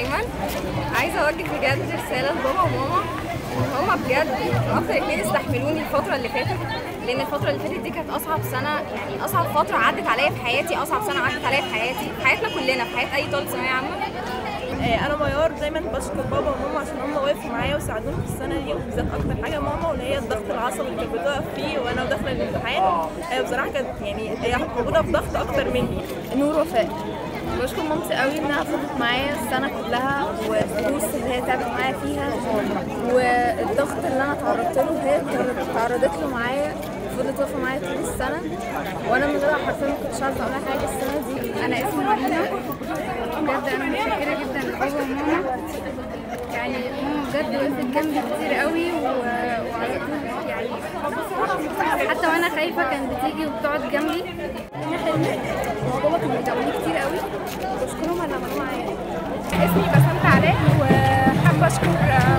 ايمن. عايزه اوجه بجد رساله لبابا وماما ان هما بجد اكتر اتنين استحملوني الفتره اللي فاتت، لان الفتره اللي فاتت دي كانت اصعب سنه، يعني اصعب فتره عدت عليا في حياتي، اصعب سنه عدت عليا في حياتي، في حياتنا كلنا، في حياه اي طالب ثانويه عامه. انا ميار دايما بشكر بابا وماما عشان هم وقفوا معايا وساعدوني في السنه دي، وبالذات اكتر حاجه ماما، واللي هي الضغط العصبي اللي كانت بتقف فيه وانا وداخله الامتحان. بصراحه كانت يعني هي موجوده في ضغط اكتر مني. نور وفاء، بشكر مامتي قوي انها فضلت معايا السنه كلها، والدروس اللي هي تعبت معايا فيها والضغط اللي انا تعرضت له هي تعرضت له معايا، فضلت واقفه معايا طول السنه، وانا من غيرها حرفيا ما كنتش عارفه اعمل حاجه السنه دي. انا اسمي مارينا، بجد انا متشكره جدا لبابا وماما، يعني ماما بجد وقفت جنبي كتير قوي يعني حتى وانا خايفه كانت بتيجي وبتقعد جنبي. بابا كانوا بيدعوني كتير قوي، بشكرهم على اللي عملوه معايا. اسمي بسنت علاء، وحابه اشكر